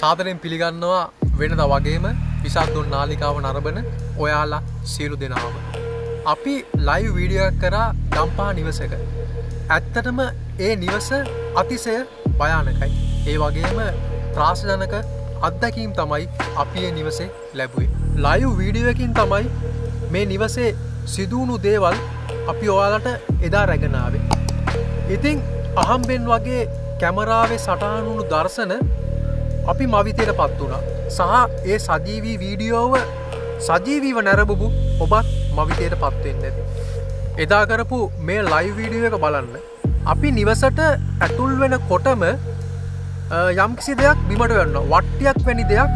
සාදරයෙන් පිළිගන්නවා වෙනද වගේම විසක් දුන් නාලිකාව නරඹන ඔයාලා සියලු දෙනාම. අපි ලයිව් වීඩියෝ එකක් කරා දම්පහ නිවසක. ඇත්තටම ඒ නිවස අතිශය භයානකයි. ඒ වගේම ත්‍රාසජනක අත්දැකීම් තමයි අපි මේ නිවසේ ලැබුවේ. ලයිව් වීඩියෝ එකකින් තමයි මේ නිවසේ සිදුණු දේවල් අපි ඔයාලට එදා රැගෙන ආවේ. ඉතින් අහම්බෙන් වගේ කැමරාවේ සටහන් වුණු දර්ශන අපි මවිතයටපත් වුණා. සහ ඒ සජීවී වීඩියෝව සජීවීව නැරඹපු ඔබත් මවිතයටපත් වෙන්න ඇති. එදා කරපු මේ ලයිව් වීඩියෝ එක බලන්න. අපි නිවසට ඇතුල් වෙනකොටම යම්කිසි දෙයක් බිමට වැටුණා. වට්ටියක් වැනි දෙයක්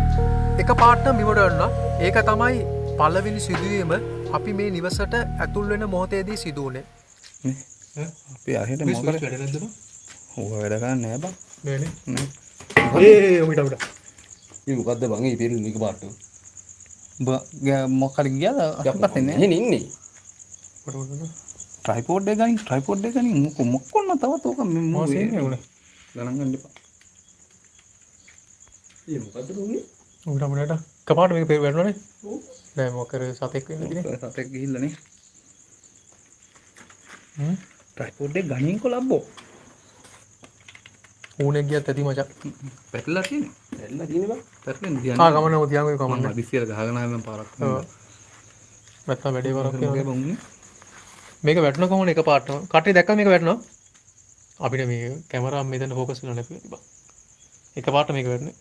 එකපාරටම බිමට වැටුණා. ඒක තමයි පළවෙනි සිදුවීම අපි මේ නිවසට ඇතුල් වෙන මොහොතේදී සිදු වුණේ. අපි අරහෙට මොකද වැඩ නැද්ද බං? ඕක වැඩ ගන්න නෑ බං. නෑනේ. ඒ උඩ. මේ මොකද්ද බං? මේ පිළින් එක පාට. බං මොකක්ද ගියාද? අපතේ නෑ. එහෙනම් ඉන්නේ. ට්‍රයිපෝඩ් එක ගනින් ට්‍රයිපෝඩ් එක ගනින් මොකක්ද තවත් ඕක මම ගණන් ගන්න එපා. මේ මොකද්ද උනේ? උඩ උඩට කපාට මේක පෙර වැටුණානේ. ඔව්. Nah, mau ke satek ini nih. Satek gila nih. Tripodnya ganing kok labo. Unek dia tadi macam petelat ini. Petelat ini, Bang. Terken dia. Ah, kaman mau tiang kaman. Nah, bisir gahagana me parak. Metta bede parak ke Bang ini. Meka batna kaman eka paatna. Katte dakka meka batna. Apita me kamera meden focus wenna nathi Bang. Eka paatna meka batne.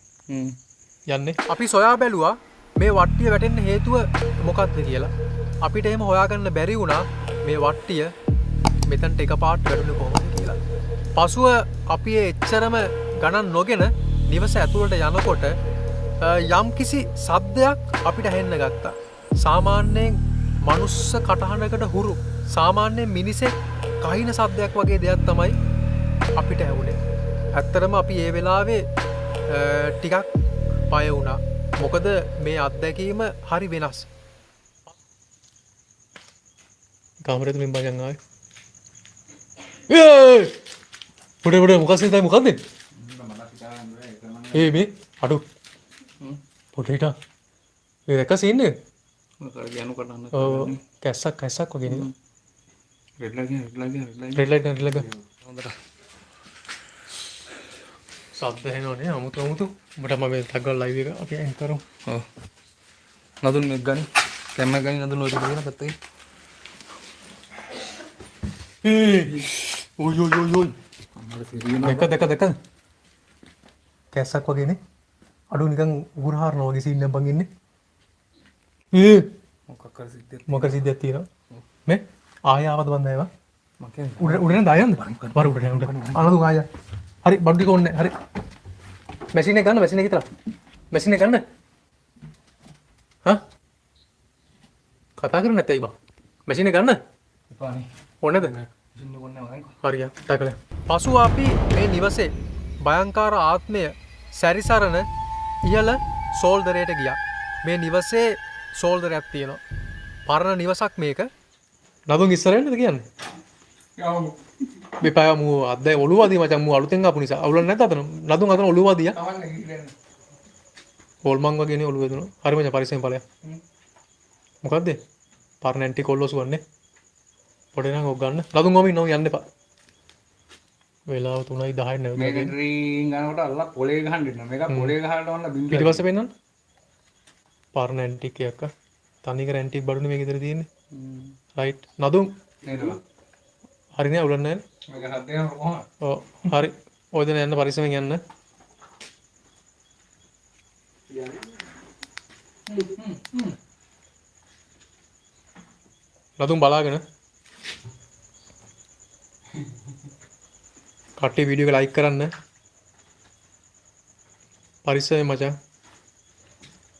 Yanne. Api soya beluwa. මේ වට්ටිය වැටෙන්න හේතුව මොකක්ද කියලා අපිට එහෙම හොයාගන්න බැරි වුණා මේ වට්ටිය මෙතනට එකපාරට වැටුනේ කොහොමද කියලා. පසුව අපි එච්චරම ගණන් නොගෙන නිවස ඇතුළට යනකොට යම්කිසි ශබ්දයක් අපිට ඇහෙන්න ගත්තා. සාමාන්‍යයෙන් මනුස්ස කටහඬකට හුරු සාමාන්‍ය මිනිසෙක් කහින ශබ්දයක් වගේ දෙයක් තමයි අපිට ඇහුනේ. ඇත්තටම අපි ඒ වෙලාවේ ටිකක් බය වුණා. මොකද මේ අත්දැකීම හරි වෙනස්. කාමරේ තුලින් බයන් ආවේ. ඒ! පොඩේ මොකක්ද මේ මොකක්ද? ඒ මේ අඩු. පොඩේට. ඒ දැක්ක සීන් එක. මොකද යනු කරන්න. ඔව් කැස්සක් වගේ නේද? රෙඩ් ලයිට් හොඳට. සද්ද හෙනෝනේ අමුතු මට මම මේ ටග් ගාලා ලයිව් එක අපි එන් කරමු. ඔව්. නඳුන් මේක ගනි. කැම එක ගනි නඳුන් ඔය දෙන්න පැත්තකින්. ඔය. දෙක. කැස්සක් වගේනේ. අඩු නිකන් උගුරහරන වගේ සීන් එකක් බං ඉන්නේ. මොකක් කර සිද්දයක් තියෙනවා. මේ ආය ආවද බං දැයවා. මම කියන්නේ උඩ දායන්ද බං. බර උඩ නෑ උඩ. අනඳු ආය. Hari body kau hari mesinnya kita lah mesinnya kan deh, hah? Kata keren nanti iba, mesinnya kan deh? Apa nih? Orangnya deh. Jindu orangnya orang. Hari ya, tak kalian. Pasu api main nivase, bayangkara atme, seri sarana, iyalah sold rate gya, main nivase sold rate tienno, parana nivasak maker, nado ngisaran itu kian? Kamu. Bepaya mu ada oluwadi macam mu alu tengah punisa aluan neta tuh nado nggak tuh oluwadi ya polmang gak ini oluwadi tuh hari macam parisnya palya muka deh parnenti kolos warne podenya nggak gan nado nggak mau yang deh pak bela tuh naik dahai nih military nggak udah allah polegahan deh mega polegahan tuh orang binti bahasa penan parnenti kayak apa tani keranti baru nih begitu deh ini right nado hari ini ulan nih hari oh itu nih Parisnya yang nih lalu bala kan kati video ke like keran nih Parisnya macam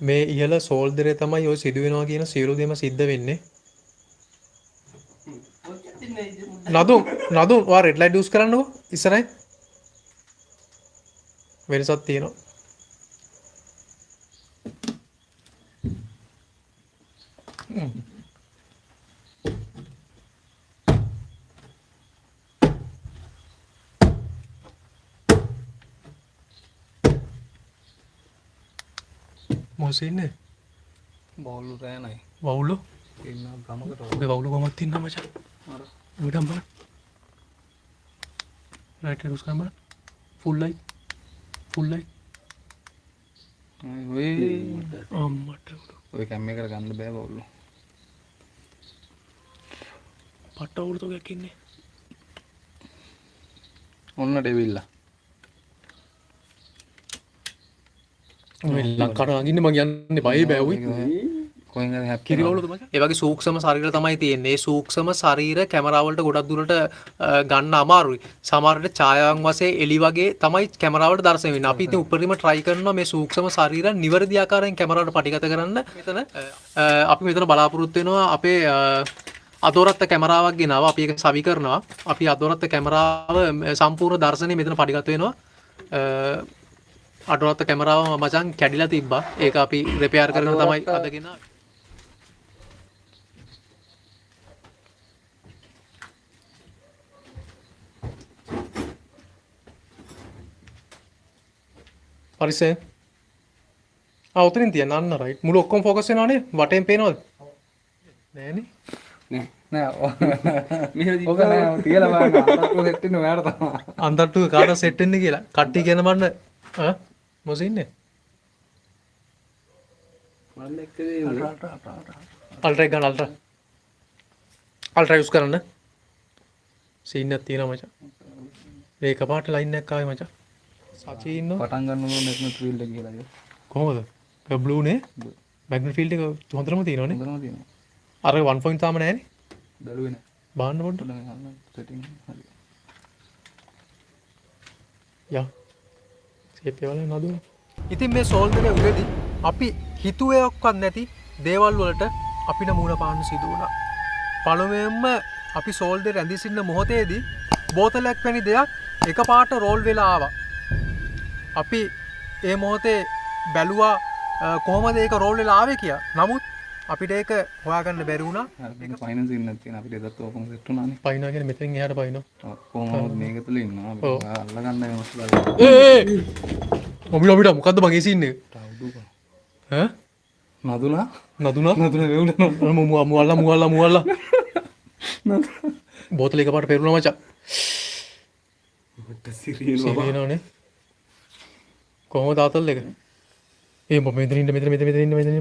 me iyalah soal dari tama yo siduin lagi na siru dia masih sidda ini නදු ඔයා red light use කරන්නකෝ ඉස්සරහින් වෙනසක් තියෙනවා Mosin deh. Baulu saya nih. Baulu? Iya, Brahma ke Baulu. Baulu gua mati nama aja. Udah mana? Right hand उसका mana? Full light, full light. Wih, amat. Wih kami kerjaan lebih Baulu. Patah urut kayak gini. Orang ada villa. Langkaran ini bagian ini bayi bayi. Kiri bawa lo tuh macam? Ya bagi suuk sama sari itu tamai itu ini suuk sama sari itu kamera awal itu goda dulu itu gan nama arui. Sama itu cahaya angwa se eli bagi tamai kamera awal darah semi. Napi itu upper ini try karena me suuk sama sari itu niwer dia karena kamera itu parti kata karena. Itu na, api itu na balapurut itu na api adorat itu kamera awal gini na api yang sabi karena api adorat itu kamera awal sampurna darah semi itu na parti kata itu na. Adorat itu kamera awal macam kedila tiba. Eka api repair karena tamai ada gini. Parisnya, autor ini dia nana right, mulu kom fokusin nane, watain penol, nih, nah, oke, tiga lama, antar tuh setting nomor tuh, antar tuh karena setting nih gila, kati gila mana, ah, mesinnya, ultra use karena, sini tiga macam, ekapat lainnya kaya macam. साची इन्नो पटांगन में magnet field लगी है live कौन होता है blue ने magnet field का चौंधर में तीनों ने आरे 1.5 तामने है नहीं दलवे ने बाहर ना बोलते हैं सेटिंग या सेप्पे वाले ना दो इतने में सॉल्व में उड़े दी आपी हितुए अक्का नेती देवाल वाले आपी ना मूना पान सीधो ना पालो में मैं आपी सॉल्व दे रंदी सिंह ना मोहते दी बोतल एक पैनी दिया एक पार्ट रोल वेला आवा අපි ඒ මොහොතේ බැලුවා කොහොමද ඒක රෝල් වෙලා ආවේ කියලා. නමුත් අපිට ඒක හොයාගන්න බැරි වුණා. මේක ෆයිනන්ස් ඉන්නත් තියෙන අපිට එදත් ඕකම සෙට් වුණානේ. පයින්නවා කියන්නේ මෙතෙන් එහාට පයින්නවා. කොහොමද මේක තුල ඉන්නවා. ඔය අල්ලගන්න මේ මොස්ලා. ඔබිට මොකද්ද මගේ සීන් එක? ඈ? නදුනා? නදුනා වේවුණා. මුවල්ලා. බෝතල එකපාරට පෙරුණා මචං. ඔබට සිරියනවා. කොහොමද ආතල් එක? ඒ මෙතන මේ මෙතන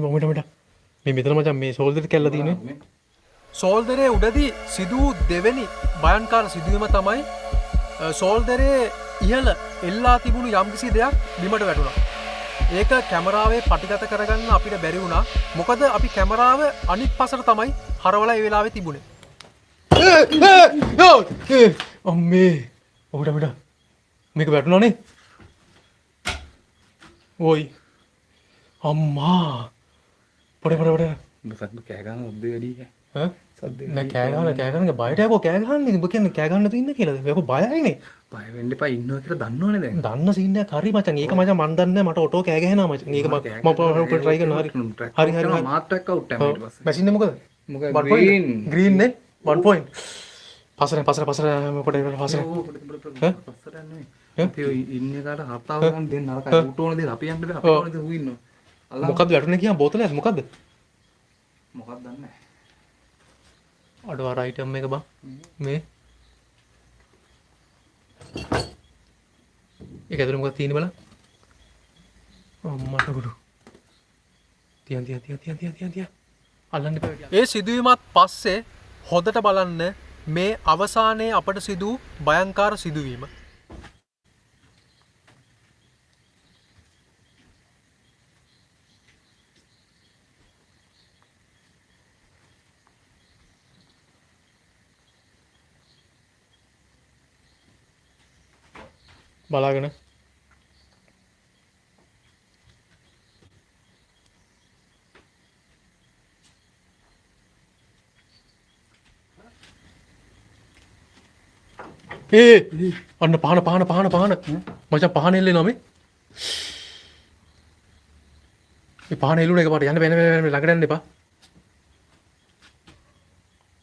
මචං මේ ෂෝල්ඩර් කැල්ල තියෙන්නේ. ෂෝල්ඩරේ උඩදී සිදු දෙවෙනි භයංකාර සිදුවීම තමයි ෂෝල්ඩරේ ඉහළ එල්ලා තිබුණු යම්කිසි දෙයක් බිමට වැටුණා. ඒක කැමරාවේ පටිගත කරගන්න අපිට බැරි වුණා. මොකද අපි කැමරාව අනිත් පසට තමයි හරවලා ඒ වෙලාවේ තිබුණේ. අම්මේ ඔබට මේක වැටුණානේ. Woi, amma, pade. Besar tuh kayak kan udah jadi ya. Hah? Nah kayak kan nggak bayar aku kayak kan nih, bukan kayak kan itu ini kira, aku bayar ini. Bayar ini pak inno kira danno nih deh. Danno sih ini kari macam ini macam mandan nih, mata auto kayak kan macam ini macam mau perlu try kan hari. Mata kau time. Mesinnya muka. Green. Green nih, 1 point. Pasarnya, mau pergi pasarnya. Hah? Ini karena harta orang dia nara kayak utuh orang dia tapi yang dia apa orang dia huino. Mukad berarti nih yang botolnya mukad. Mukad dana. Ada item mereka bang. Me. Ikat dulu mukad 3 bala. Oh mata guru. Tian. Alang dia. සිදුවීමත් පස්සේ හොදට බලන්න මේ අවසානයේ අපට සිදු භයංකාර සිදුවීම. බලාගෙන අන්න පහන මචං පහන එල්ලෙනවා මේ පහන එල්ලුණ එකපාරට යන්න බෑ නෑ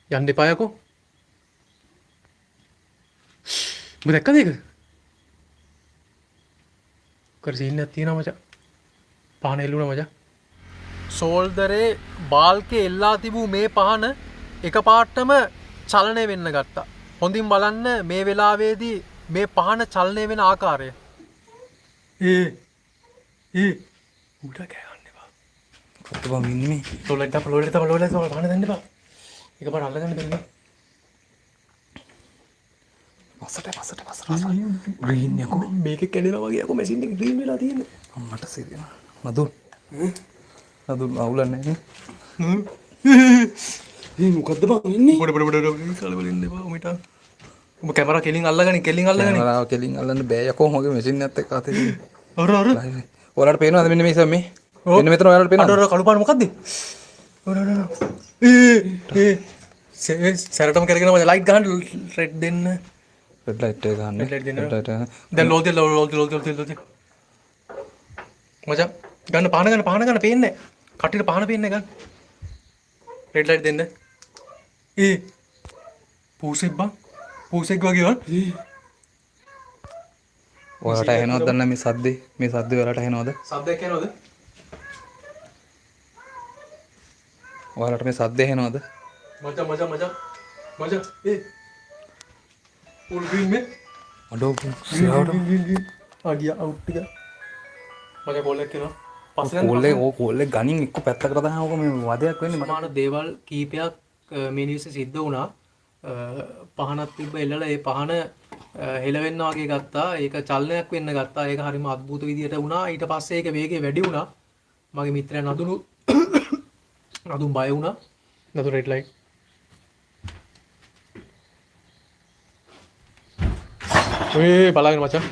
ළඟට යන්න එපා යකෝ මම දැක්කද ඒක kerjainnya tiada macam, panen luar macam, සෝල්දරේ බාල්කේ එල්ලා තිබූ මේ පහන එකපාරටම චලනය වෙන්න ගත්තා. හොඳින් බලන්න මේ වෙලාවේදී මේ පහන චලනය වෙන ආකාරය. උඩ ගෑන්න එපා. කොහොමද බං ඉන්නේ මේ? තොලෙට පහන දෙන්න එපා. එකපාර අල්ලගන්න බෑ. පස්සට ග්‍රීන් යකෝ මේක කැඩෙනවා වගේ යකෝ මැෂින් එක ග්‍රීන් වෙලා තියෙන්නේ මට සෙරියන නදුන් අවුලන්නේ නේ මේ මොකද්ද බං ඉන්නේ බඩ කලබලින් එපා උමිට ඔබ කැමරා කෙලින් අල්ලන්න බෑ යකෝ මගේ මැෂින් එකත් එක්ක අතේ අර ඔයාලට පේනවද මෙන්න මේ ඉස්සම් මේ මෙන්න මෙතන ඔයාලට පේනවද අර කළු පාට මොකද්ද සැරටම කරගෙන මම ලයිට් ගහන්න රෙඩ් දෙන්න red light එක ගන්න red light දැන් ලෝල් මචං ගන්න පහන ගන්න පේන්නේ කටිට පහන පේන්නේ ගන්න red light දෙන්න පූසෙක් වගේ ඔයාලට ඇහෙනවද දැන් මේ සද්දේ ඔයාලට ඇහෙනවද සද්දයක් ඇහෙනවද ඔයාලට මේ සද්දේ ඇහෙනවද මචං full green में अडो green आ गया आउट गया मजा बोल लेके ना पासले बोल ले गनिंग इक्को පැත්තකට දානවා ඕක මේ වදයක් වෙන්නේ මට මාන දේවල් කීපයක් මේ නිවසේ සිද්ධ වුණා පහනක් තිබ්බ එළලා ඒ පහන හෙලවෙන්න වගේ ගත්තා ඒක චලනයක් වෙන්න ගත්තා ඒක හරිම අද්භූත විදියට වුණා ඊට පස්සේ ඒක වේගය වැඩි වුණා මගේ මිත්‍රයා නඳුන් බය වුණා නඳු red light wih balangin macam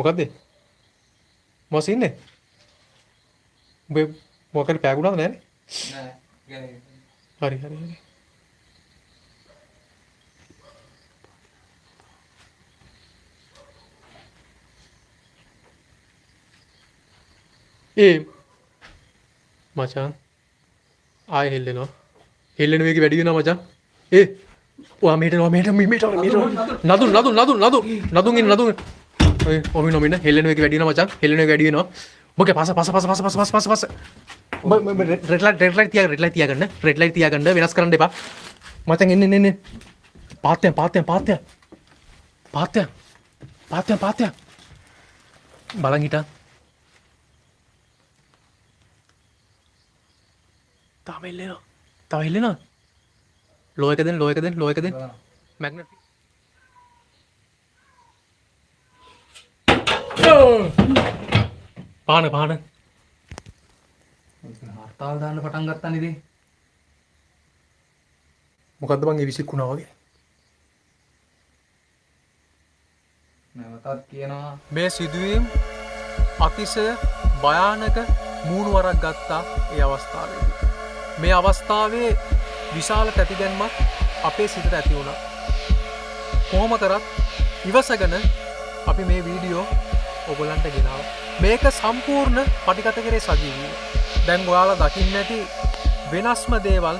makadde masih ini be mau kali pake guna kan hari macam air hilden no hilden begini beri guna macam Wah, Loe kaden magnet paana hartal danna patan gatta nide mokadda ban e wisikkuna wage nawatath kiyenawa me siduwim atisaya bayanaka moonu warak gatta e awasthawede me awasthawee විශාල තැතිගැන්මක් අපේ සිතට ඇති වුණා. කොහොම කරත් ඉවසගෙන අපි මේ video ඔයගලන්ට ගෙනාවා. මේක සම්පූර්ණ පටිගත කරේ සජීවීව. දැන් ඔයාලා දකින්න ඇති වෙනස්ම දේවල්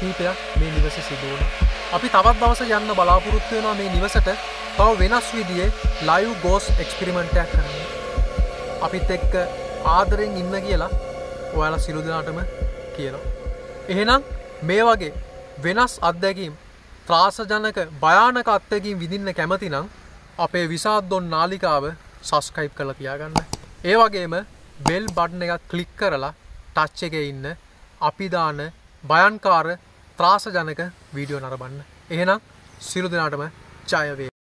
කීපයක් මේ නිවසේ සිදු වුණා. අපි තවත් දවසක් යන්න බලාපොරොත්තු වෙනවා මේ නිවසට තව වෙනස් විදිහේ ලයිව් ගෝස් එක්ස්පෙරිමන්ට් එකක් කරන්න. අපිත් එක්ක ආදරෙන් ඉන්න කියලා ඔයාලා සිළු දිනාටම කියනවා. එහෙනම් මේ වගේ වෙනස් අත්දැකීම් ත්‍රාසජනක භයානක අත්දැකීම් විඳින්න කැමති නම් අපේ විසාත් දොන් නාලිකාව subscribe කරලා තියාගන්න. ඒ වගේම bell button එක click කරලා touch එකේ ඉන්න අපි දාන භයංකාර ත්‍රාසජනක වීඩියෝ නරඹන්න. එහෙනම් සියලු දෙනාටම ජය වේවා.